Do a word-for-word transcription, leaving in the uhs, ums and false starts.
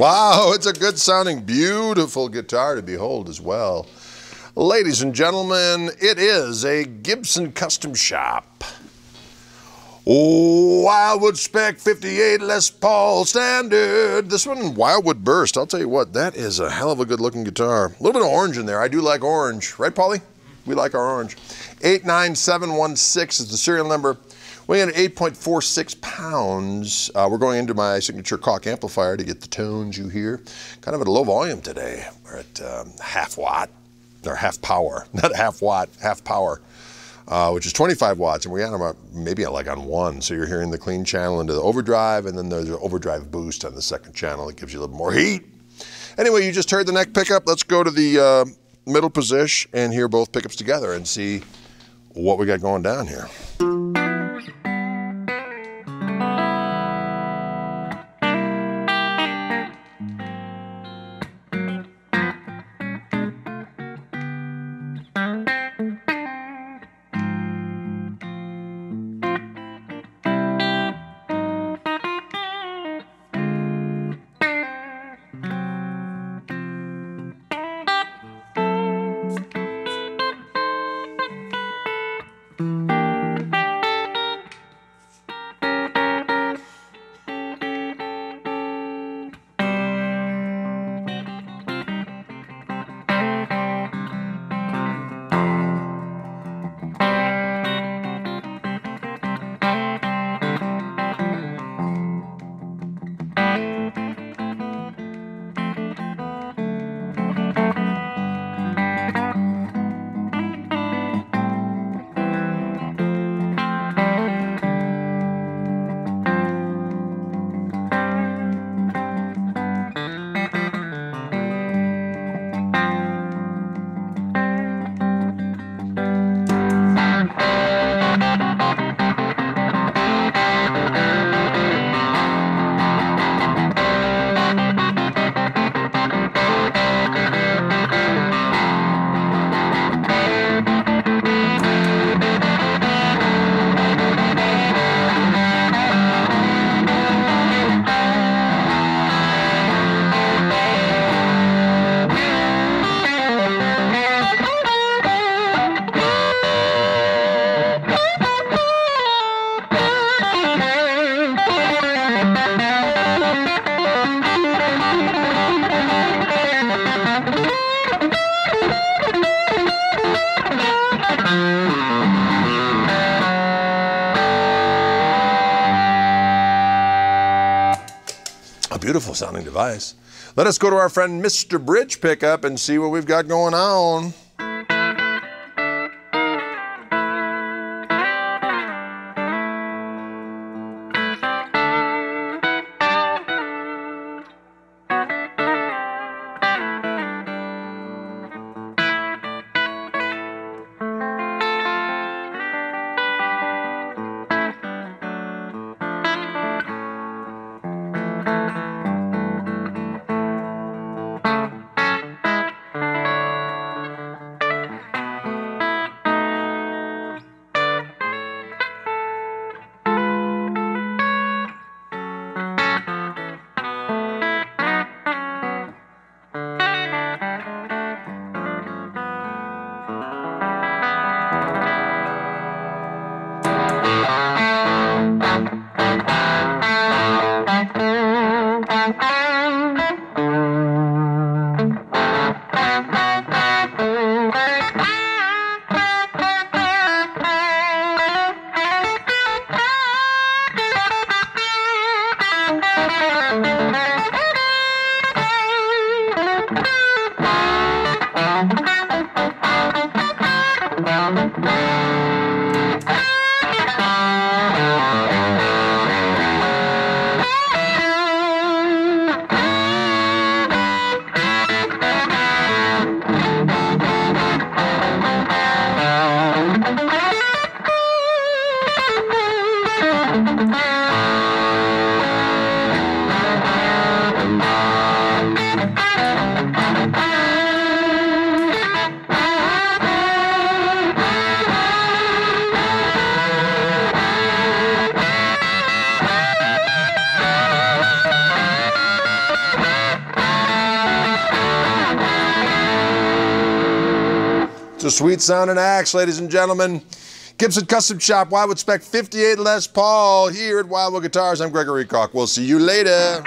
Wow, it's a good sounding, beautiful guitar to behold as well. Ladies and gentlemen, it is a Gibson Custom Shop Oh, Wildwood Spec fifty-eight Les Paul Standard. This one, Wildwood Burst. I'll tell you what, that is a hell of a good looking guitar. A little bit of orange in there. I do like orange. Right, Paulie? We like our orange. eight nine seven one six is the serial number. Weighing at eight point four six pounds. Uh, we're going into my signature Cock amplifier to get the tones you hear. Kind of at a low volume today. We're at um, half watt, or half power. Not half watt, half power. Uh, which is twenty-five watts, and we're on about maybe like on one, so you're hearing the clean channel into the overdrive, and then there's an overdrive boost on the second channel that gives you a little more heat. Anyway, you just heard the neck pickup. Let's go to the uh, middle position and hear both pickups together and see what we got going down here. Beautiful sounding device. Let us go to our friend Mister Bridge Pickup and see what we've got going on. a sweet sounding axe, ladies and gentlemen. Gibson Custom Shop, Wildwood Spec fifty-eight Les Paul, here at Wildwood Guitars. I'm Gregory Cock. We'll see you later.